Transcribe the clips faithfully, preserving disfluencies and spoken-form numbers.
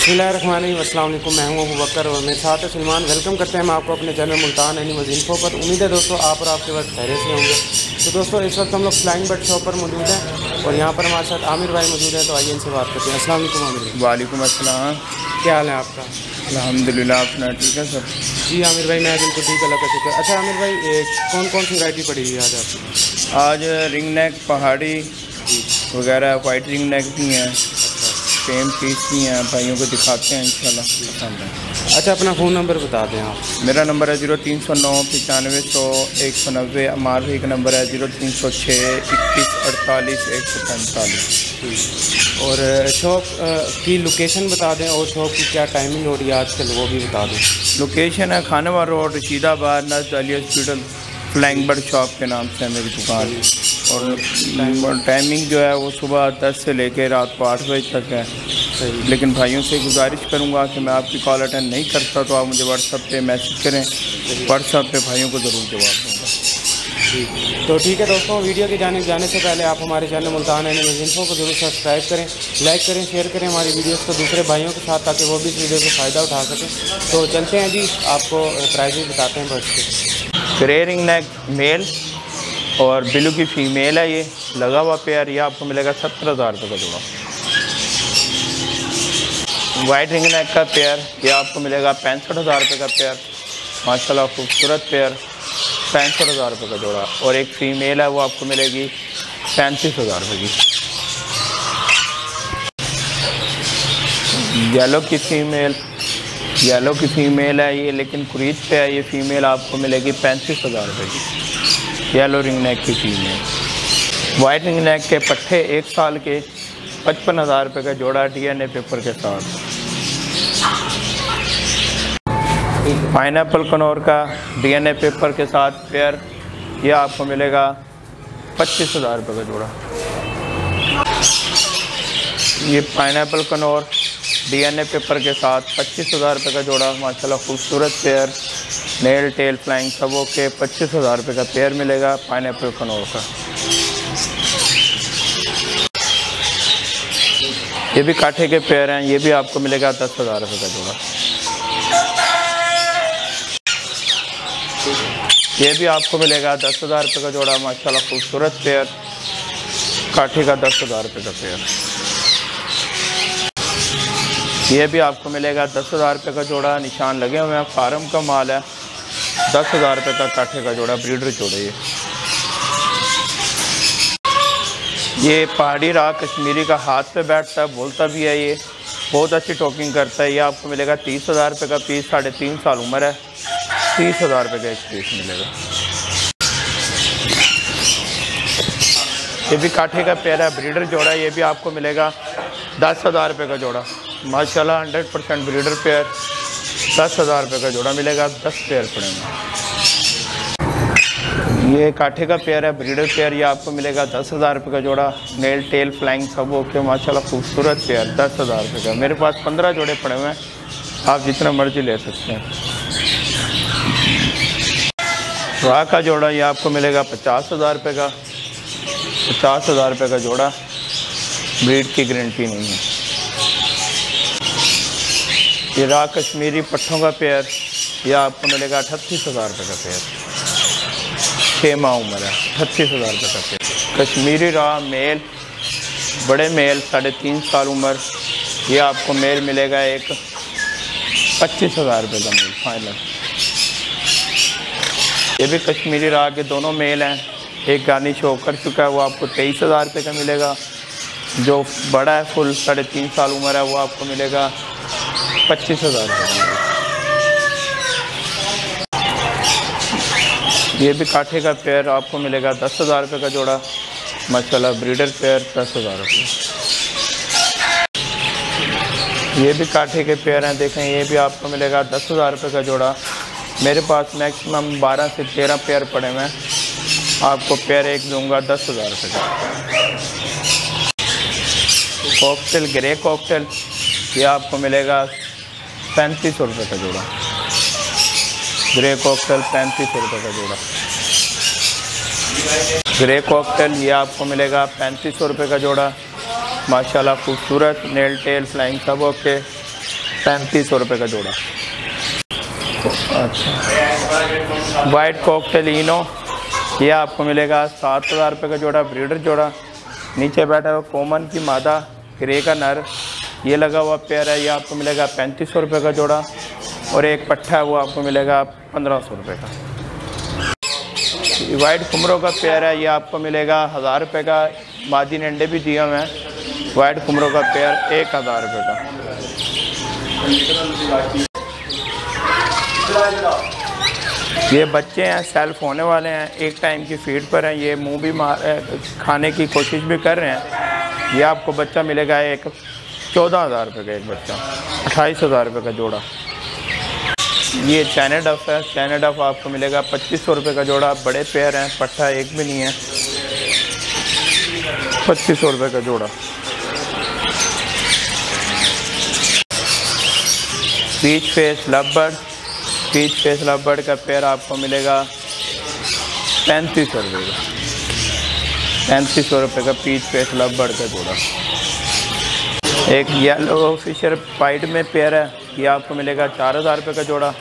बिस्मिल्लाहिर्रहमानिर्रहीम, अस्सलाम वालेकुम। मैं हूं अबू बकर और मेरे साथ है सलमान। वेलकम करते हैं हम आपको अपने चैनल मुल्तान एनिमल्स इन्फो पर। उम्मीद है दोस्तों आप और आपके वक्त खैर से होंगे। तो दोस्तों इस वक्त हम लोग फ्लाइंग बर्ड शॉप पर मौजूद हैं और यहाँ पर हमारे साथ आमिर भाई मौजूद हैं। तो आइए इनसे बात करते हैं। अस्सलाम वालेकुम आमिर भाई। वालेकुम अस्सलाम, क्या हाल है आपका? अल्हम्दुलिल्लाह, अपना ठीक है सर? जी आमिर भाई, मैं बिल्कुल ठीक, अल्लाह का शुक्र। अच्छा आमिर भाई, कौन कौन सी वैरायटी पड़ी हुई आज आपकी? आज रिंग नेक, पहाड़ी वगैरह, वाइट रिंग नेक भी हैं, सेम पीस भी हैं, भाइयों को दिखाते हैं इंशाल्लाह। अच्छा अपना फ़ोन नंबर बता दें आप। मेरा नंबर है जीरो तीन सौ नौ पचानवे सौ एक सौ नब्बे। अमार भाई का नंबर है जीरो तीन सौ छः इक्कीस अड़तालीस एक सौ पैंतालीस। और शॉप की लोकेशन बता दें और शॉप की क्या टाइमिंग हो रही है आजकल वो भी बता दें। लोकेशन है खानवा रोड, रशीदाबाद, नजद Ali hospital. Flying bird shop के नाम से है मेरी दुकान। और टाइमिंग जो है वो सुबह दस से लेकर रात को आठ बजे तक है। लेकिन भाइयों से गुजारिश करूंगा कि मैं आपकी कॉल अटेंड नहीं करता, तो आप मुझे व्हाट्सएप पे मैसेज करें, व्हाट्सएप पे भाइयों को ज़रूर जवाब दूँगा। तो ठीक है दोस्तों, वीडियो के जाने जाने से पहले आप हमारे चैनल मुल्तान एनिमल्स इन्फो को ज़रूर सब्सक्राइब करें, लाइक करें, शेयर करें हमारी वीडियोज़ को दूसरे भाइयों के साथ, ताकि वो भी इस वीडियो से फ़ायदा उठा सकें। तो चलते हैं जी, आपको प्राइजेज बताते हैं बर्ड्स के। ग्रे रिंग नेक मेल और ब्लू की फीमेल है, ये लगा हुआ पेयर। ये आपको मिलेगा सत्तर हज़ार रुपये का जोड़ा। वाइट रिंग नेक का पेयर ये आपको मिलेगा पैंसठ हज़ार रुपये का पेयर। माशाल्लाह खूबसूरत पेयर, पैंसठ हज़ार रुपये का जोड़ा। और एक फीमेल है वो आपको मिलेगी पैंतीस हज़ार रुपये की। येलो की फीमेल येलो की फ़ीमेल है ये, लेकिन कुरीद पे है। ये फ़ीमेल आपको मिलेगी पैंतीस हज़ार रुपये की, येलो रिंग नेक की फ़ीमेल। वाइट रिंग नेक के पट्ठे एक साल के पचपन हज़ार रुपये का जोड़ा, डीएनए पेपर के साथ। पाइनएप्पल कनौर का डीएनए पेपर के साथ पेयर, यह आपको मिलेगा पच्चीस हज़ार रुपये का जोड़ा। ये पाइनएप्पल कनौर डीएनए पेपर के साथ पच्चीस हज़ार रुपये का जोड़ा। माशाल्लाह खूबसूरत पेयर, नेल टेल फ्लाइंग सब ओके। पच्चीस हज़ार रुपये का पेयर मिलेगा पाइनएप्पल कनौर का। ये भी काठे के पेयर हैं, ये भी आपको मिलेगा दस हज़ार रुपये का जोड़ा। ये भी आपको मिलेगा दस हज़ार रुपये का जोड़ा। माशाल्लाह खूबसूरत पेयर, काठे का दस हज़ार रुपये का पेयर। ये भी आपको मिलेगा दस हज़ार रुपये का जोड़ा। निशान लगे हुए हैं, फार्म का माल है। दस हज़ार रुपये का काठे का जोड़ा, ब्रीडर जोड़े। ये ये पहाड़ी राग कश्मीरी का, हाथ पे बैठता है, बोलता भी है, ये बहुत अच्छी टॉकिंग करता है। ये आपको मिलेगा तीस हज़ार रुपये का पीस। साढ़े तीन साल उम्र है, तीस हज़ार रुपये का एक पीस मिलेगा। ये भी काठे का पेयर है, ब्रीडर जोड़ा। ये भी आपको मिलेगा दस हज़ार रुपये का जोड़ा। माशाल्लाह हंड्रेड परसेंट ब्रीडर पेयर, दस हज़ार रुपये का जोड़ा मिलेगा। दस पेयर पड़ेंगे। ये काठे का पेयर है, ब्रीडर पेयर। ये आपको मिलेगा दस हज़ार रुपये का जोड़ा। नेल टेल फ्लाइंग सब ओके। माशाल्लाह खूबसूरत पेयर, दस हज़ार रुपये का। मेरे पास पंद्रह जोड़े पड़े हुए हैं, आप जितना मर्जी ले सकते हैं। राह का जोड़ा ये आपको मिलेगा पचास हज़ार रुपये का। पचास हज़ार रुपये का जोड़ा, ब्रीड की गारंटी नहीं है। ये राग कश्मीरी पट्ठों का पेयर, यह आपको मिलेगा अठतीस हज़ार रुपये का पेयर। छः माह उम्र है, अठतीस हज़ार रुपये का पेयर। कश्मीरी राग मेल, बड़े मेल, साढ़े तीन साल उम्र। यह आपको मेल मिलेगा एक पच्चीस हज़ार रुपये का मेल फाइनल। ये भी कश्मीरी राग के दोनों मेल हैं। एक गानी शो कर चुका है, वो आपको तेईस हज़ार रुपये का मिलेगा। जो बड़ा है फुल, साढ़े तीन साल उम्र है, वो आपको मिलेगा पच्चीस हज़ार रुपये। ये भी काठे का पेयर आपको मिलेगा दस हज़ार रुपये का जोड़ा। माशाल्लाह ब्रीडर पेयर, दस हज़ार रुपये। ये भी काठे के पेयर हैं, देखें। ये भी आपको मिलेगा दस हज़ार रुपये का जोड़ा। मेरे पास मैक्सिमम बारह से तेरह पेयर पड़े हुए हैं, आपको पेयर एक दूंगा दस हज़ार रुपये का। कॉकटेल, ग्रे कॉकटेल, ये आपको मिलेगा पैंतीस सौ रुपये का जोड़ा। ग्रे कॉकटेल पैंतीस सौ रुपये का जोड़ा। ग्रे कॉकटेल ये आपको मिलेगा पैंतीस सौ रुपये का जोड़ा। माशाल्लाह खूबसूरत, नेल टेल फ्लाइंग सब ओके। पैंतीस सौ रुपये का जोड़ा। अच्छा, वाइट कॉकटेल इनो ये आपको मिलेगा सात हज़ार रुपये का जोड़ा, ब्रीडर जोड़ा। नीचे बैठा हुआ कॉमन की मादा, ग्रे का नर, ये लगा हुआ पेयर है, ये आपको मिलेगा पैंतीस सौ रुपये का जोड़ा। और एक पट्ठा है वो आपको मिलेगा पंद्रह सौ रुपये का। वाइट खुमरों का पेयर है, ये आपको मिलेगा हज़ार रुपये का, मादी ने अंडे भी दिए हुए हैं। वाइट खुमरों का पेयर एक हज़ार रुपये का। ये बच्चे हैं, सेल्फ होने वाले हैं, एक टाइम की फीड पर हैं, ये मुंह भी मार खाने की कोशिश भी कर रहे हैं। ये आपको बच्चा मिलेगा एक चौदह हज़ार रुपये का, एक बच्चा अट्ठाईस हज़ार रुपये का जोड़ा। ये चाइना डफ है, चाइना डफ आपको मिलेगा पच्चीस सौ रुपये का जोड़ा, बड़े पेयर हैं, पट्ठा एक भी नहीं है, पच्चीस सौ रुपये का जोड़ा। Peach face love bird, peach face love bird का पेयर आपको मिलेगा पैंतीस सौ रुपये का, पैंतीस सौ रुपये का बीच फेस लव बर्ड का जोड़ा। एक येलो फिशर पाइट में पेयर है, ये आपको मिलेगा चार हज़ार रुपये का जोड़ा।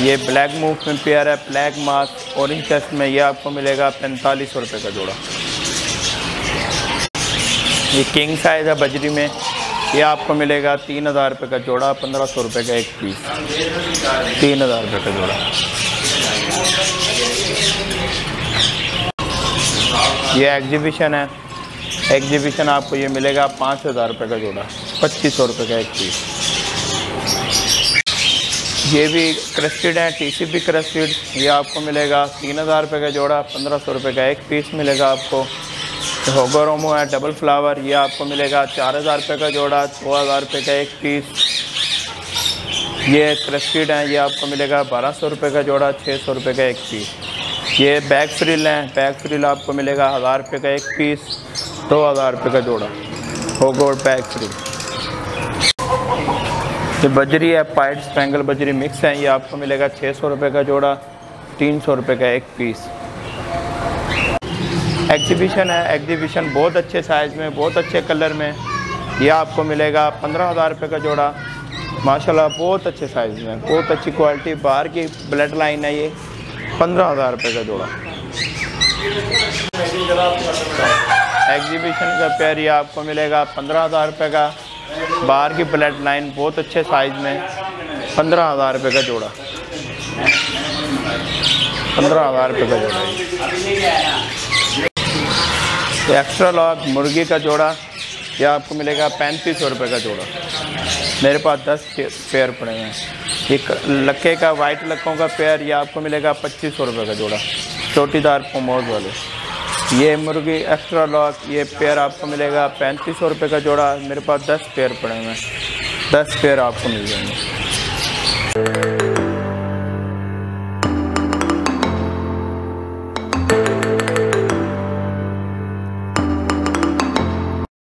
ये ब्लैक मूव में पेयर है, ब्लैक मास्क ऑरेंज चेस्ट में, ये आपको मिलेगा पैंतालीस सौ रुपये का जोड़ा। ये किंग साइज़ है बजरी में, ये आपको मिलेगा तीन हज़ार रुपये का जोड़ा, पंद्रह सौ रुपये का एक पीस, तीन हज़ार रुपये का जोड़ा। ये एग्जीबिशन है, एग्जीबिशन आपको ये मिलेगा पाँच हज़ार रुपये का जोड़ा, पच्चीस सौ रुपये का एक पीस। ये भी क्रस्टेड है, टी सी भी क्रस्टेड, ये आपको मिलेगा तीन हज़ार रुपये का जोड़ा, पंद्रह सौ रुपये का एक पीस मिलेगा आपको। होगोरोमो है डबल फ्लावर, ये आपको मिलेगा चार हज़ार रुपये का जोड़ा, दो हज़ार रुपये का एक पीस। ये क्रस्टेड हैं, ये आपको मिलेगा बारह सौ रुपये का जोड़ा, छः सौ रुपये का एक पीस। ये बैग फ्रिल हैं, बैग फ्रिल आपको मिलेगा हज़ार रुपये का एक पीस, दो हज़ार रुपये का जोड़ा, होगोर बैग फ्रिल। ये बजरी है, पाइट स्पैंगल बजरी मिक्स हैं, ये आपको मिलेगा छः सौ रुपये का जोड़ा, तीन सौ रुपये का एक पीस। एग्जीबिशन है, एग्जीबिशन बहुत अच्छे साइज़ में, बहुत अच्छे कलर में, यह आपको मिलेगा पंद्रह हज़ार रुपये का जोड़ा, माशाल्लाह बहुत अच्छे साइज़ में, बहुत अच्छी क्वालिटी, बाहर की ब्लड लाइन है, ये पंद्रह हज़ार रुपये का जोड़ा। एग्जीबिशन का पेयर ये आपको मिलेगा पंद्रह हज़ार रुपये का, बाहर की ब्लड लाइन, बहुत अच्छे साइज़ में, पंद्रह हज़ार रुपये का जोड़ा, पंद्रह हज़ार रुपये का जोड़ा। एक्स्ट्रा लॉग मुर्गी का जोड़ा, ये आपको मिलेगा पैंतीस सौ रुपये का जोड़ा। मेरे पास दस पेयर पड़े हैं। ये लक्के का, वाइट लक्कों का पेयर, ये आपको मिलेगा पच्चीस सौ रुपये का जोड़ा, चोटीदार पोमोज वाले। ये मुर्गी एक्स्ट्रा लॉग, ये पेयर आपको मिलेगा पैंतीस सौ रुपये का जोड़ा। मेरे पास दस पेयर पड़े हैं, दस पेयर आपको मिल जाएंगे।